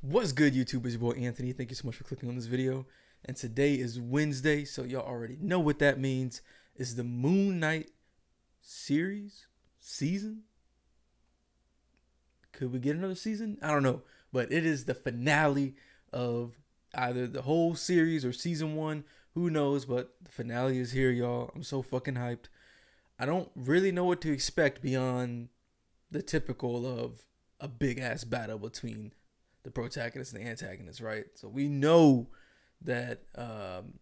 What's good, YouTube? It's your boy Anthony. Thank you so much for clicking on this video. And today is Wednesday, so y'all already know what that means. It's the Moon Knight series? Season? Could we get another season? I don't know. But it is the finale of either the whole series or season one. Who knows? But the finale is here, y'all. I'm so fucking hyped. I don't really know what to expect beyond the typical of a big-ass battle between the protagonist and the antagonist, right? So we know that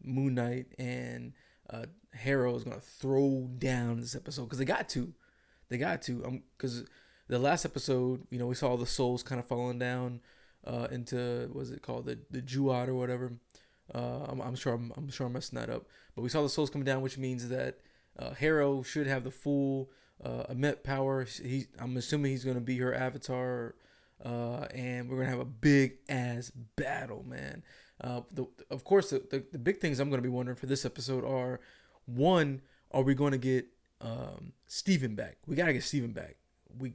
Moon Knight and Harrow is gonna throw down this episode because they got to. Because the last episode, you know, we saw all the souls kind of falling down into what's it called, the Duat or whatever. I'm sure I'm messing that up, but we saw the souls come down, which means that Harrow should have the full Ammit power. I'm assuming he's gonna be her avatar. And we're gonna have a big ass battle, man. Of course, the big things I'm gonna be wondering for this episode are: one, are we gonna get Steven back? We gotta get Steven back. We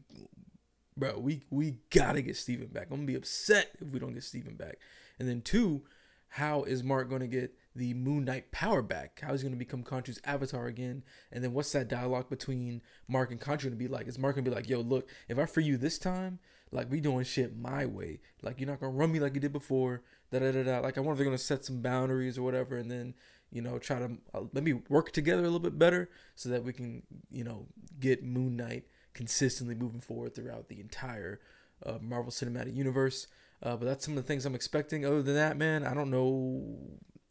gotta get Steven back. I'm gonna be upset if we don't get Steven back. And then two, how is Mark gonna get the Moon Knight power back? How is he gonna become Khonshu's avatar again? And then what's that dialogue between Mark and Khonshu gonna be like? Is Mark gonna be like, "Yo, look, if I free you this time, like, we doing shit my way. Like, you're not going to run me like you did before. Da-da-da-da." Like, I wonder if they're going to set some boundaries or whatever. And then, you know, try to let me work together a little bit better so that we can, you know, get Moon Knight consistently moving forward throughout the entire Marvel Cinematic Universe. But that's some of the things I'm expecting. Other than that, man, I don't know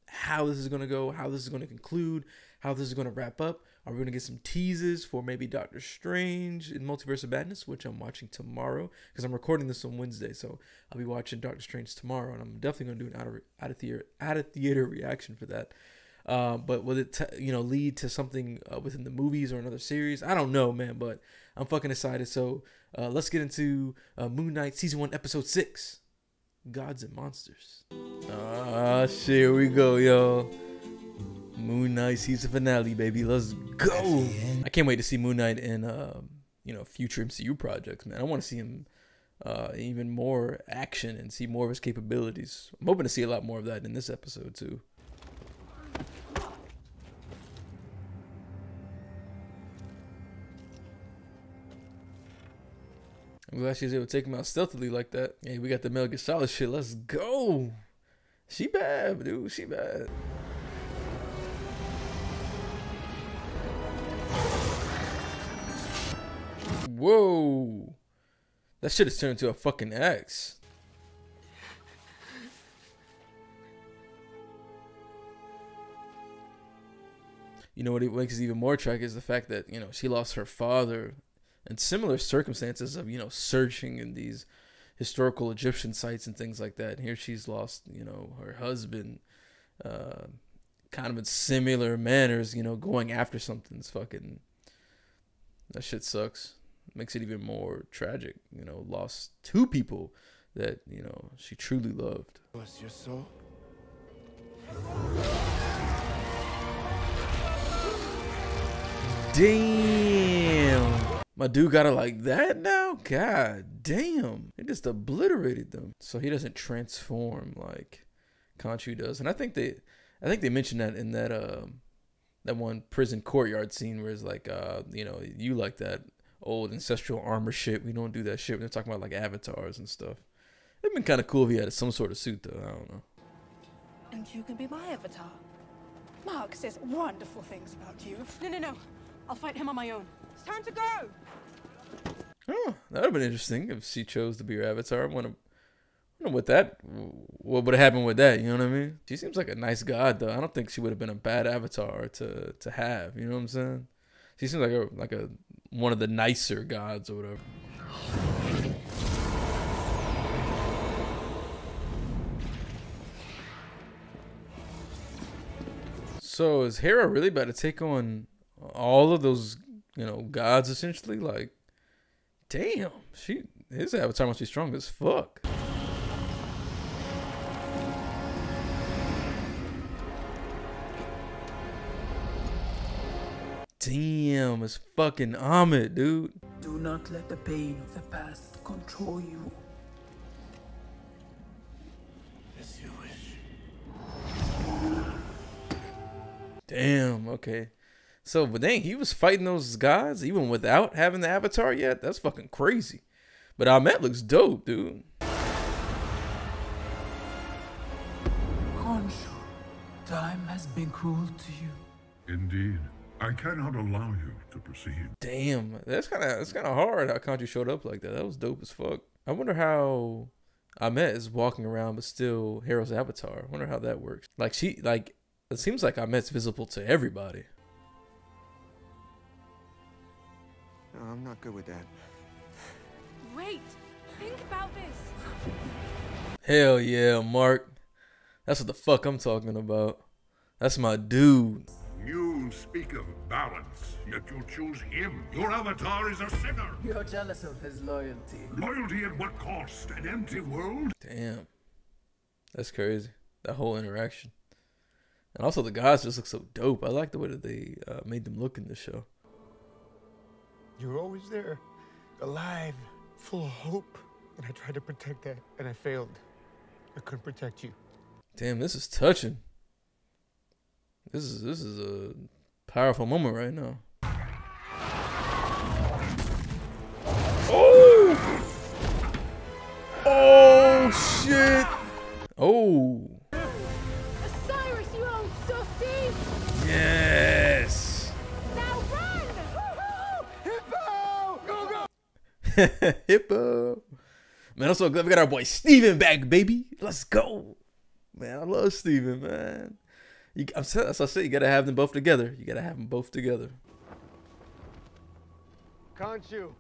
how this is going to go, how this is going to conclude, how this is going to wrap up. Are we going to get some teases for maybe Doctor Strange in Multiverse of Madness, which I'm watching tomorrow because I'm recording this on Wednesday, so I'll be watching Doctor Strange tomorrow, and I'm definitely going to do an out of theater reaction for that. But will it, you know, lead to something within the movies or another series? I don't know, man, but I'm fucking excited. So let's get into Moon Knight Season 1, Episode 6, Gods and Monsters. Ah, shit, here we go, y'all. Moon Knight season finale, baby. Let's go. I can't wait to see Moon Knight in, you know, future MCU projects, man. I want to see him even more action and see more of his capabilities. I'm hoping to see a lot more of that in this episode, too. I'm glad she was able to take him out stealthily like that. Hey, we got the Mel Gibson shit. Let's go. She bad, dude. She bad. Whoa, that shit has turned into a fucking X. You know what it makes even more tragic is the fact that, you know, she lost her father in similar circumstances of, you know, searching in these historical Egyptian sites and things like that. And here she's lost, you know, her husband, kind of in similar manners, you know, going after something's fucking. That shit sucks. Makes it even more tragic, you know. Lost two people that, you know, she truly loved. Was your soul? Damn, my dude got it like that now. God damn, it just obliterated them. So he doesn't transform like Khonshu does, and I think they mentioned that in that that one prison courtyard scene where it's like, you know, you like that old ancestral armor shit. We don't do that shit. They're talking about like avatars and stuff. It'd been kind of cool if he had some sort of suit, though. I don't know. And you can be my avatar. Mark says wonderful things about you. No. I'll fight him on my own. It's time to go. Oh, that would have been interesting if she chose to be her avatar. I wonder what would have happened with that. You know what I mean? She seems like a nice god, though. I don't think she would have been a bad avatar to have. You know what I'm saying? She seems like a one of the nicer gods or whatever. So is Hera really about to take on all of those, you know, gods essentially? Like, damn, his avatar must be strong as fuck. Damn, it's fucking Ammit, dude. Do not let the pain of the past control you. Damn, okay. So, but dang, he was fighting those guys even without having the avatar yet? That's fucking crazy. But Ammit looks dope, dude. Khonshu, time has been cruel to you. Indeed. I cannot allow you to proceed. Damn, that's kind of hard how Khonshu showed up like that. That was dope as fuck. I wonder how Ammit is walking around but still Harrow's avatar. I wonder how that works. Like it seems like Ammit's visible to everybody. No, I'm not good with that. Wait, think about this. Hell yeah, Mark. That's what the fuck I'm talking about. That's my dude. You speak of balance, yet you choose him. Your avatar is a sinner. You're jealous of his loyalty. Loyalty at what cost? An empty world? Damn. That's crazy. That whole interaction. And also the guys just look so dope. I like the way that they made them look in this show. You're always there, alive, full of hope. And I tried to protect that, and I failed. I couldn't protect you. Damn, this is touching. This is a powerful moment right now. Oh! Oh shit! Oh! Osiris, you old dusty! Yes! Now run! Hippo! Go go! Hippo! Man, I'm so glad we got our boy Steven back, baby. Let's go! Man, I love Steven, man. As I said, you gotta have them both together. You gotta have them both together. Khonshu.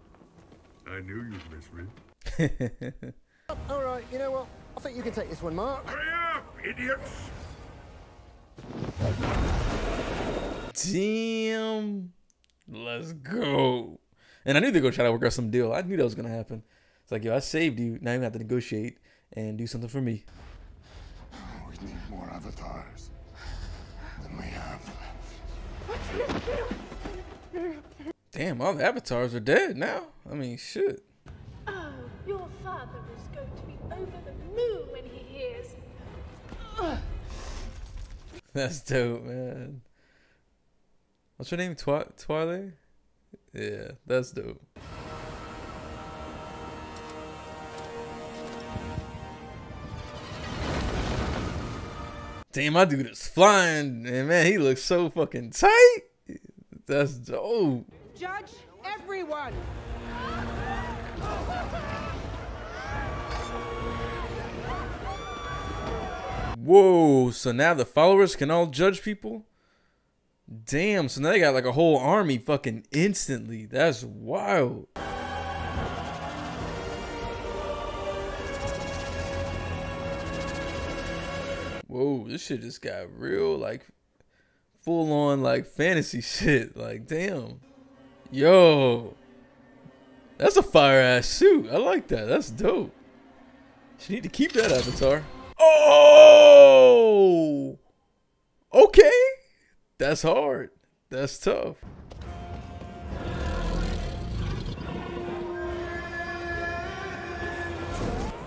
I knew you'd miss me. All right, you know what? I think you can take this one, Mark. Hurry up, idiots! Damn. Let's go. And I knew they were gonna try to work out some deal. I knew that was gonna happen. It's like, yo, I saved you. Now you're gonna have to negotiate and do something for me. We need more avatars. Damn, all the avatars are dead now. I mean, shit. Oh, your father is going to be over the moon when he hears. That's dope, man. What's her name? Twilight? Yeah, that's dope. Damn, my dude is flying, and man, he looks so fucking tight. That's dope. Judge everyone. Whoa, so now the followers can all judge people? Damn, so now they got like a whole army fucking instantly. That's wild. Whoa, this shit just got real, like, full-on, like, fantasy shit. Like, damn. Yo. That's a fire-ass suit. I like that. That's dope. You need to keep that avatar. Oh! Okay. That's hard. That's tough.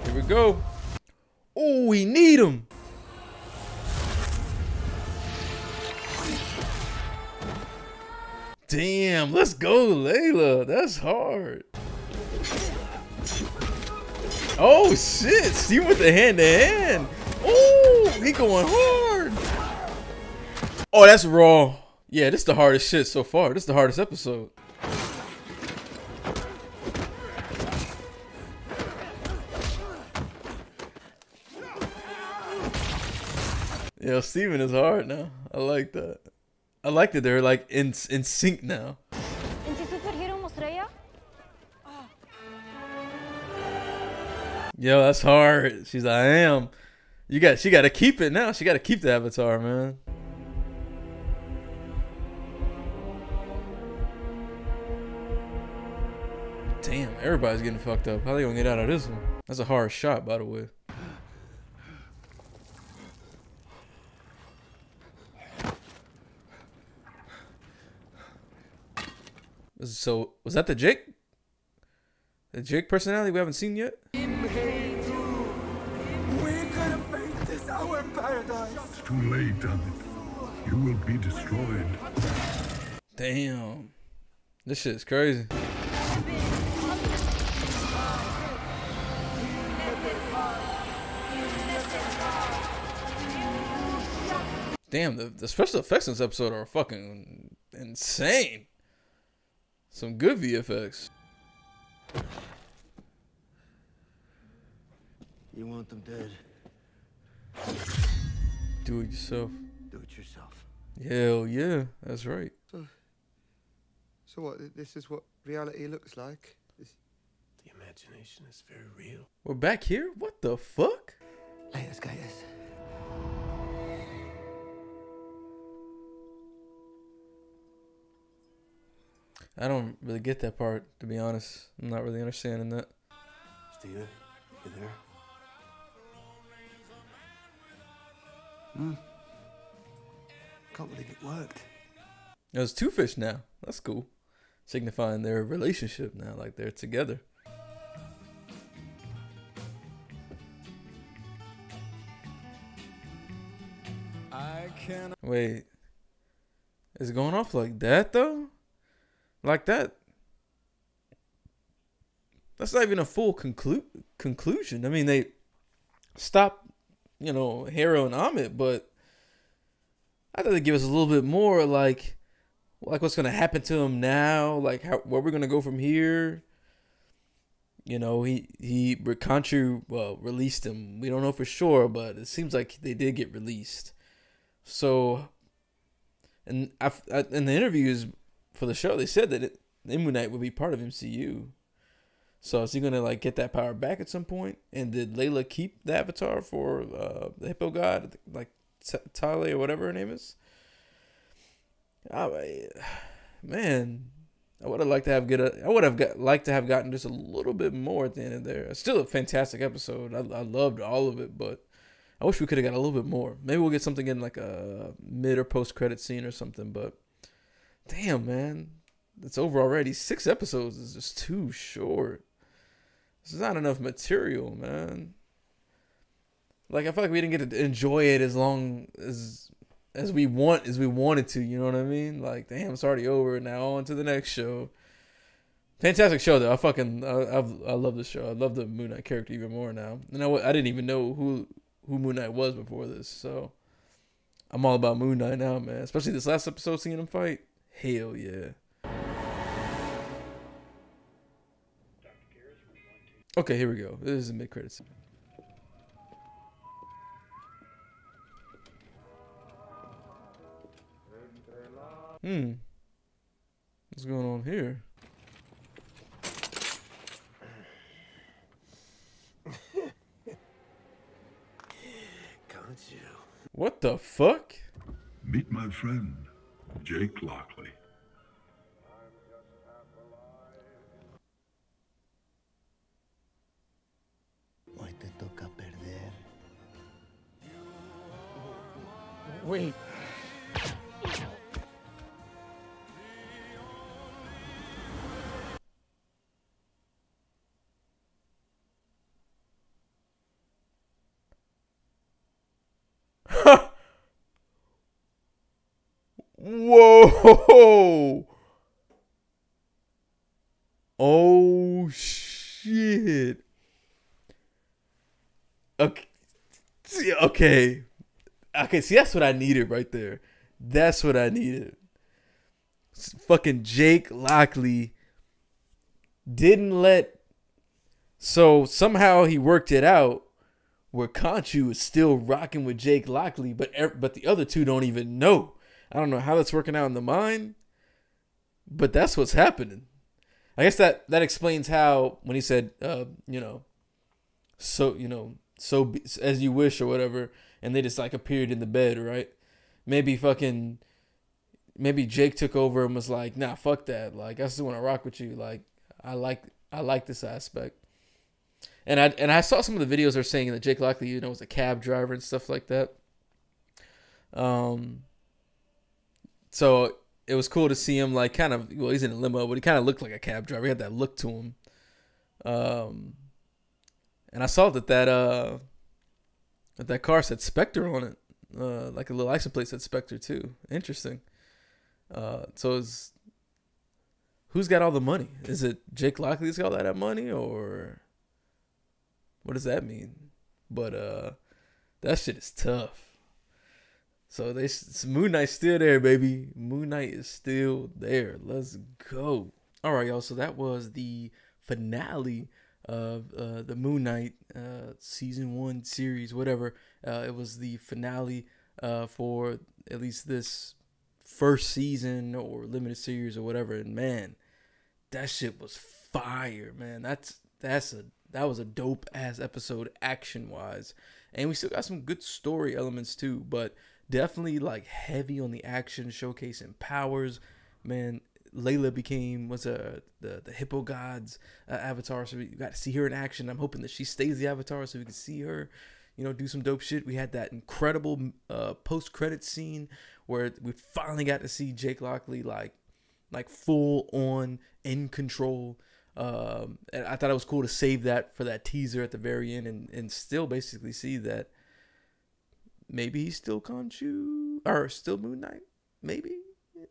Here we go. Oh, we need him. Damn, let's go, Layla. That's hard. Oh, shit. Steven with the hand-to-hand. Oh, he going hard. Oh, that's raw. Yeah, this is the hardest shit so far. This is the hardest episode. Yo, Steven is hard now. I like that. I like that they're like in sync now. Yo, that's hard. She's like, I am. She gotta keep it now. She gotta keep the avatar, man. Damn, everybody's getting fucked up. How they gonna get out of this one? That's a hard shot, by the way. So, was that the Jake? The Jake personality we haven't seen yet? We're gonna make this our paradise. It's too late, damn it. You You will be destroyed. Damn. This shit's crazy. Damn, the special effects in this episode are fucking insane. Some good VFX. You want them dead. Do it yourself. Do it yourself. Hell yeah, that's right. So what, this is what reality looks like? The imagination is very real. We're back here? What the fuck? Layla's got us. I don't really get that part, to be honest. I'm not really understanding that. Steven, you there? Hmm. Can't believe it worked. There's two fish now. That's cool. Signifying their relationship now, like they're together. Wait. Is it going off like that though? Like that? That's not even a full conclusion. I mean, they stopped, you know, Harrow and Ammit, but I thought they'd give us a little bit more, like what's gonna happen to him now, like how, where we're gonna go from here. You know, Khonshu, well, released him. We don't know for sure, but it seems like they did get released. So, and in the interviews for the show, they said that Moon Knight would be part of MCU. So is he gonna like get that power back at some point? And did Layla keep the avatar for the Hippo God, like Tali or whatever her name is? Man, I would have liked to have gotten just a little bit more at the end of there. It's still a fantastic episode. I loved all of it, but I wish we could have got a little bit more. Maybe we'll get something in like a mid or post credit scene or something, but. Damn, man. It's over already. 6 episodes is just too short. This is not enough material, man. Like, I feel like we didn't get to enjoy it as long as we wanted to, you know what I mean? Like, damn, it's already over. Now on to the next show. Fantastic show, though. I love this show. I love the Moon Knight character even more now. And I didn't even know who Moon Knight was before this, so... I'm all about Moon Knight now, man. Especially this last episode, seeing him fight. Hell yeah. Okay, here we go. This is a mid-credits. What's going on here? What the fuck? Meet my friend, Jake Lockley. Hoy te toca perder. Wait. Whoa! Oh shit! Okay. See, that's what I needed right there. That's what I needed. Fucking Jake Lockley didn't let. So somehow he worked it out where Khonshu is still rocking with Jake Lockley, but the other two don't even know. I don't know how that's working out in the mind, but that's what's happening. I guess that explains how when he said, so as you wish or whatever, and they just like appeared in the bed, right? Maybe Jake took over and was like, nah, fuck that. Like, I still want to rock with you. Like, I like this aspect. And I saw some of the videos they're saying that Jake Lockley, you know, was a cab driver and stuff like that. So it was cool to see him like kind of, well, he's in a limo, but he kind of looked like a cab driver. He had that look to him. And I saw that that car said Spectre on it. like a little action place at Spectre too. Interesting. So is who's got all the money? Is it Jake Lockley's got all that money, or what does that mean? But that shit is tough. So Moon Knight's still there, baby. Moon Knight is still there. Let's go. All right, y'all. So that was the finale of the Moon Knight season 1 series, whatever. It was the finale for at least this first season or limited series or whatever. And man, that shit was fire, man. That was a dope ass episode action wise, and we still got some good story elements too. But definitely like heavy on the action, showcasing powers, man. Layla became the hippo god's avatar, so we got to see her in action. I'm hoping that she stays the avatar so we can see her, you know, do some dope shit. We had that incredible post-credit scene where we finally got to see Jake Lockley like full on in control. And I thought it was cool to save that for that teaser at the very end, and still basically see that maybe he's still Khonshu or still Moon Knight, maybe.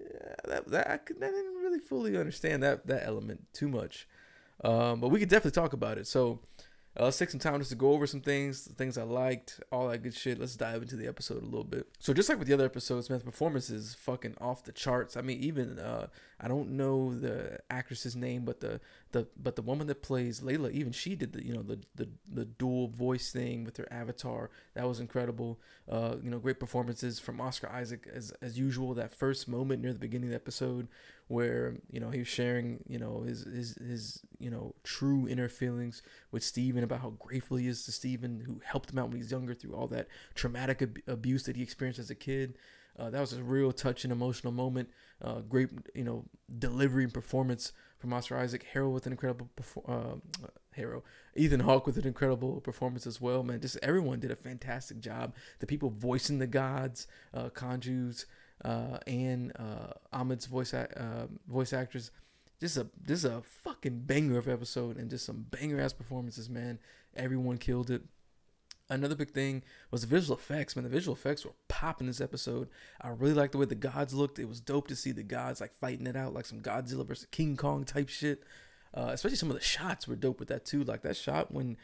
Yeah, I didn't really fully understand that element too much, but we could definitely talk about it. So let's take some time just to go over some things, the things I liked, all that good shit. Let's dive into the episode a little bit. So just like with the other episodes, man, the performance is fucking off the charts. I mean, even I don't know the actress's name, but the woman that plays Layla, even she did the, you know, the dual voice thing with her avatar. That was incredible. You know, great performances from Oscar Isaac as usual. That first moment near the beginning of the episode where, you know, he was sharing, you know, his you know, true inner feelings with Steven, about how grateful he is to Steven, who helped him out when he was younger through all that traumatic abuse that he experienced as a kid. That was a real touching, emotional moment. Great, you know, delivery and performance from Oscar Isaac. Harrow with an incredible Ethan Hawke with an incredible performance as well, man. Just everyone did a fantastic job. The people voicing the gods, Khonshu's, and Ammit's voice actors. This is a fucking banger of episode, and just some banger ass performances, man. Everyone killed it. Another big thing was the visual effects, man. The visual effects were popping this episode. I really liked the way the gods looked. It was dope to see the gods like fighting it out, like some Godzilla versus King Kong type shit. Especially some of the shots were dope with that too. Like that shot when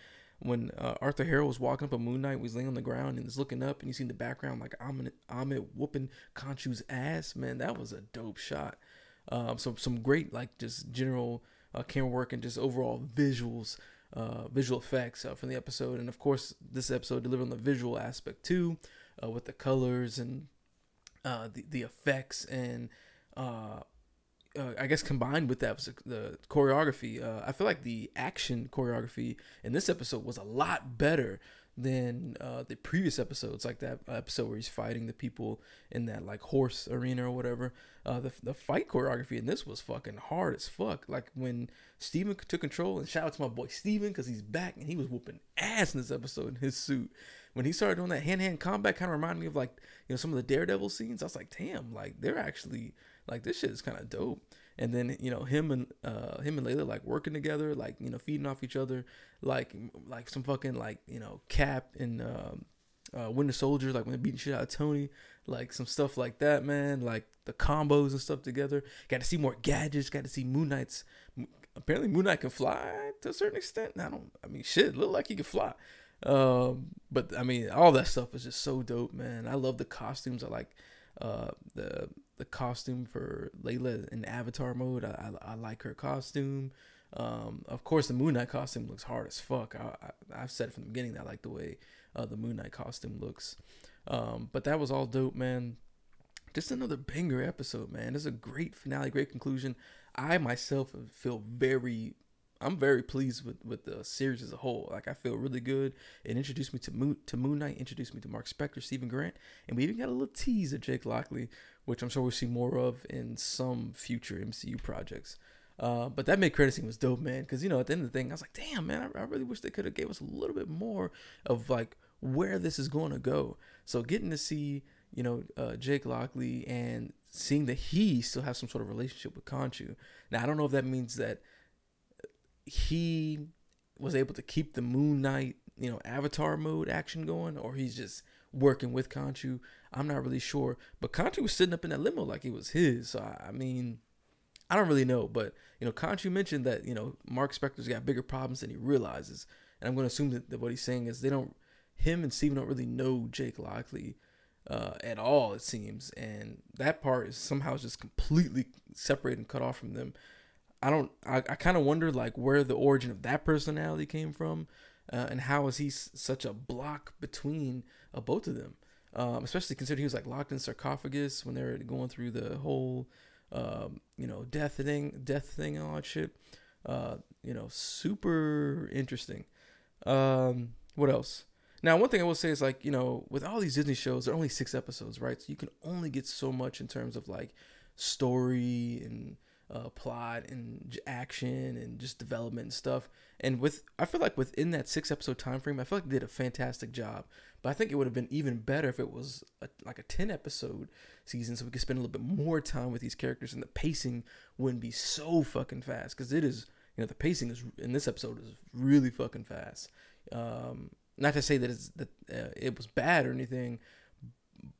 Arthur Harrow was walking up a Moon Knight, was laying on the ground and was looking up, and you see in the background like Ammit whooping Khonshu's ass, man. That was a dope shot. So some great like just general camera work and just overall visuals, visual effects from the episode. And of course, this episode delivered on the visual aspect too, with the colors and the effects, and I guess combined with that was the choreography. I feel like the action choreography in this episode was a lot better than the previous episodes, like that episode where he's fighting the people in that like horse arena or whatever. The fight choreography in this was fucking hard as fuck. Like when Steven took control, and shout out to my boy Steven because he's back and he was whooping ass in this episode in his suit. When he started doing that hand-to-hand combat, kind of reminded me of like, you know, some of the Daredevil scenes. I was like, damn, like they're actually like, this shit is kind of dope. And then, you know, him and Layla like working together, like, you know, feeding off each other, like some fucking, like, you know, Cap and Winter Soldier, like when they beating shit out of Tony, like some stuff like that, man. Like the combos and stuff together. Got to see more gadgets. Got to see Moon Knight's. Apparently, Moon Knight can fly to a certain extent. I mean, shit, look like he can fly. But I mean, all that stuff is just so dope, man. I love the costumes. I like the costume for Layla in avatar mode. I like her costume. Of course, the Moon Knight costume looks hard as fuck. I've said from the beginning that I like the way the Moon Knight costume looks. But that was all dope, man. Just another banger episode, man. It's a great finale, great conclusion. I myself feel I'm very pleased with the series as a whole. Like, I feel really good. It introduced me to Moon Knight, introduced me to Mark Spector, Steven Grant, and we even got a little tease of Jake Lockley, which I'm sure we'll see more of in some future MCU projects. But that mid-credit scene was dope, man, because, you know, at the end of the thing, I was like, damn, man, I really wish they could have gave us a little bit more of, like, where this is going to go. So getting to see, you know, Jake Lockley and seeing that he still has some sort of relationship with Khonshu. Now, I don't know if that means that he was able to keep the Moon Knight you know, Avatar mode action going, or he's just working with Khonshu. I'm not really sure, but Khonshu was sitting up in that limo like it was his. So I mean, I don't really know, but you know, Khonshu mentioned that, you know, Mark Spector's got bigger problems than he realizes, and I'm going to assume that what he's saying is they don't, him and Steven don't really know Jake Lockley at all, it seems, and that part is somehow just completely separated and cut off from them. I kind of wonder like where the origin of that personality came from, and how is he such a block between both of them, especially considering he was like locked in sarcophagus when they were going through the whole you know, death thing and all that shit. You know, super interesting. What else? Now, one thing I will say is, like, you know, with all these Disney shows, there are only 6 episodes, right? So you can only get so much in terms of like story and plot and action and just development and stuff. And with, I feel like within that 6-episode time frame, I feel like they did a fantastic job. But I think it would have been even better if it was like a 10-episode season, so we could spend a little bit more time with these characters, and the pacing wouldn't be so fucking fast, because it is, you know, the pacing is in this episode is really fucking fast. Not to say that it was bad or anything,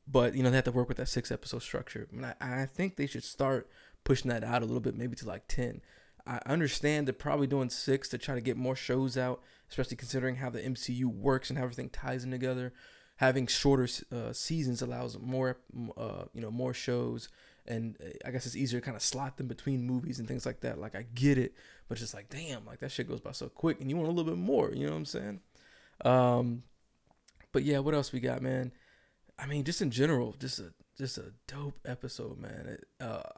but you know, they have to work with that 6-episode structure. I mean, I think they should start pushing that out a little bit, maybe to like 10. I understand they're probably doing 6 to try to get more shows out, especially considering how the MCU works and how everything ties in together. Having shorter seasons allows more, you know, more shows, and I guess it's easier to kind of slot them between movies and things like that. Like, I get it, but it's just like, damn, like that shit goes by so quick, and you want a little bit more. You know what I'm saying? But yeah, what else we got, man? I mean, just in general, just a dope episode, man.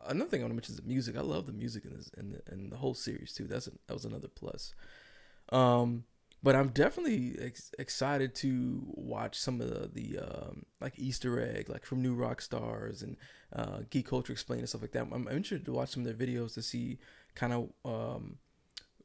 Another thing I want to mention is the music. I love the music in the whole series too. That was another plus. But I'm definitely excited to watch some of the like Easter egg, like from New Rockstars and Geek Culture Explained and stuff like that. I'm interested to watch some of their videos to see kind of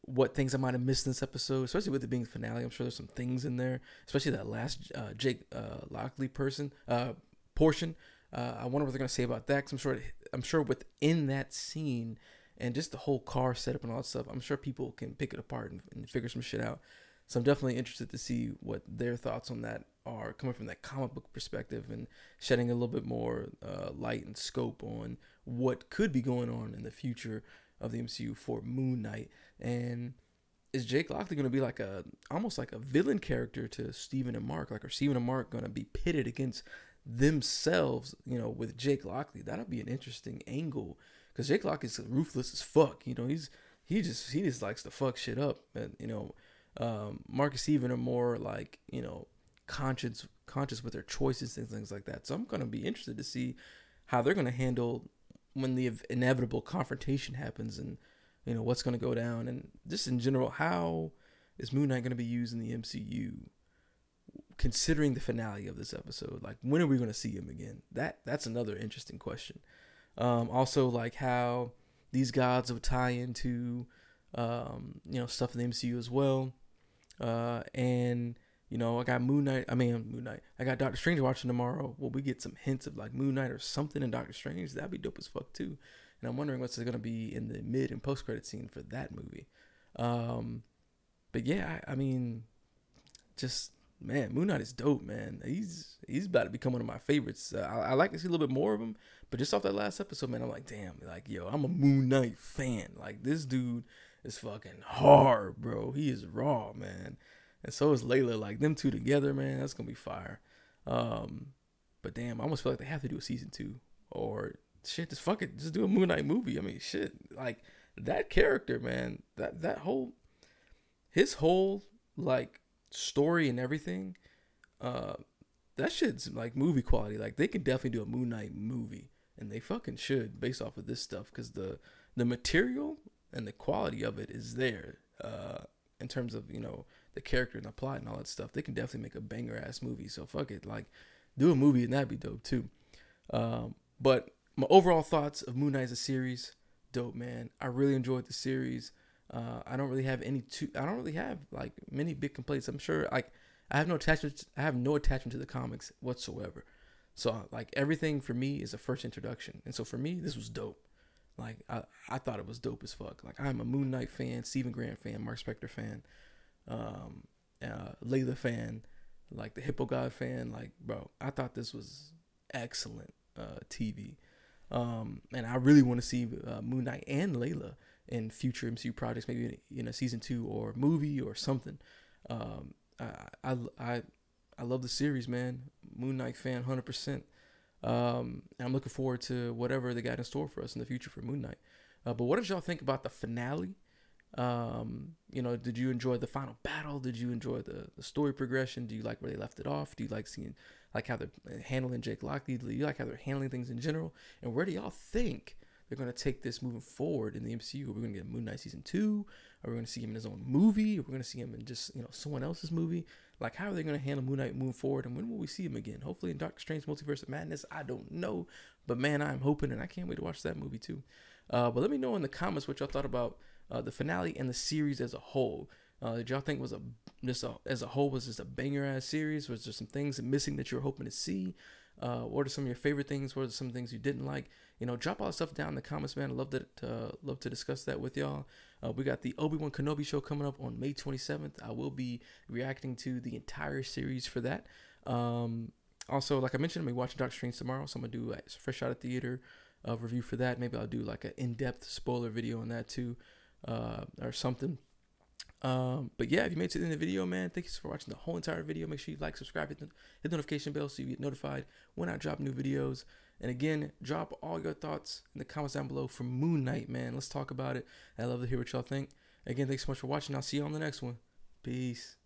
what things I might have missed in this episode, especially with it being the finale. I'm sure there's some things in there, especially that last Jake Lockley portion. I wonder what they're gonna say about that, because I'm sure within that scene and just the whole car setup and all that stuff, I'm sure people can pick it apart and figure some shit out. So I'm definitely interested to see what their thoughts on that are, coming from that comic book perspective and shedding a little bit more light and scope on what could be going on in the future of the MCU for Moon Knight. And is Jake Lockley going to be like almost like a villain character to Steven and Mark? Like, are Steven and Mark going to be pitted against themselves, you know, with Jake Lockley? That'll be an interesting angle, because Jake Lockley's ruthless as fuck. You know, he just likes to fuck shit up. And, you know, Mark and Steven are more like, you know, conscious with their choices and things like that. So I'm going to be interested to see how they're going to handle when the inevitable confrontation happens, and, you know, what's going to go down, and just in general, how is Moon Knight going to be used in the MCU considering the finale of this episode? Like, when are we going to see him again? That's another interesting question. Also, like, how these gods will tie into, you know, stuff in the MCU as well. And, you know, I got Doctor Strange watching tomorrow. Will we get some hints of like Moon Knight or something in Doctor Strange? That'd be dope as fuck too. And I'm wondering what's going to be in the mid and post credit scene for that movie. But yeah, I mean, just, man, Moon Knight is dope, man. He's about to become one of my favorites. I like to see a little bit more of him, but just off that last episode, man, I'm like, damn, like, yo, I'm a Moon Knight fan. Like, this dude is fucking hard, bro. He is raw, man. And so is Layla. Like, them two together, man, that's going to be fire. But damn, I almost feel like they have to do a season 2, or shit, just fuck it, just do a Moon Knight movie. I mean, shit, like, that character, man, his whole like story and everything, that shit's like movie quality. Like, they could definitely do a Moon Knight movie, and they fucking should, based off of this stuff, because the material and the quality of it is there, in terms of, you know, the character and the plot and all that stuff. They can definitely make a banger ass movie. So fuck it, like, do a movie, and that'd be dope too. But my overall thoughts of Moon Knight as a series, dope, man. I really enjoyed the series. I don't really have like many big complaints. I'm sure, like, I have no attachment to the comics whatsoever. So like, everything for me is a first introduction. And so for me, this was dope. Like, I thought it was dope as fuck. Like, I'm a Moon Knight fan, Steven Grant fan, Mark Spector fan. Layla fan, like the Hippo God fan, like, bro, I thought this was excellent TV. And I really want to see Moon Knight and Layla in future MCU projects, maybe in a season 2 or movie or something. I love the series, man. Moon Knight fan 100%. And I'm looking forward to whatever they got in store for us in the future for Moon Knight. But what did y'all think about the finale? You know, did you enjoy the final battle? Did you enjoy the story progression? Do you like where they left it off? Do you like seeing like how they're handling Jake Lockley? Do you like how they're handling things in general? And where do y'all think they're going to take this moving forward in the MCU? Are we going to get Moon Knight season 2? Are we going to see him in his own movie? Are we going to see him in just, you know, someone else's movie? Like, how are they going to handle Moon Knight moving forward? And when will we see him again? Hopefully in Doctor Strange Multiverse of Madness. I don't know, but man, I'm hoping, and I can't wait to watch that movie too. But let me know in the comments what y'all thought about the finale and the series as a whole. Did y'all think was as a whole was just a banger ass series? Was there some things missing that you were hoping to see? What are some of your favorite things? What are some things you didn't like? You know, drop all that stuff down in the comments, man. I'd love that. Love to discuss that with y'all. We got the Obi-Wan Kenobi show coming up on May 27th. I will be reacting to the entire series for that. Also, like I mentioned, I'm gonna be watching Doctor Strange tomorrow, so I'm gonna do a fresh out of theater review for that. Maybe I'll do like an in-depth spoiler video on that too, or something. But yeah, if you made it to the end of the video, man, thank you for watching the whole entire video. Make sure you like, subscribe, hit the notification bell so you get notified when I drop new videos. And again, drop all your thoughts in the comments down below for Moon Knight, man. Let's talk about it. I'd love to hear what y'all think. Again, thanks so much for watching. I'll see you on the next one. Peace.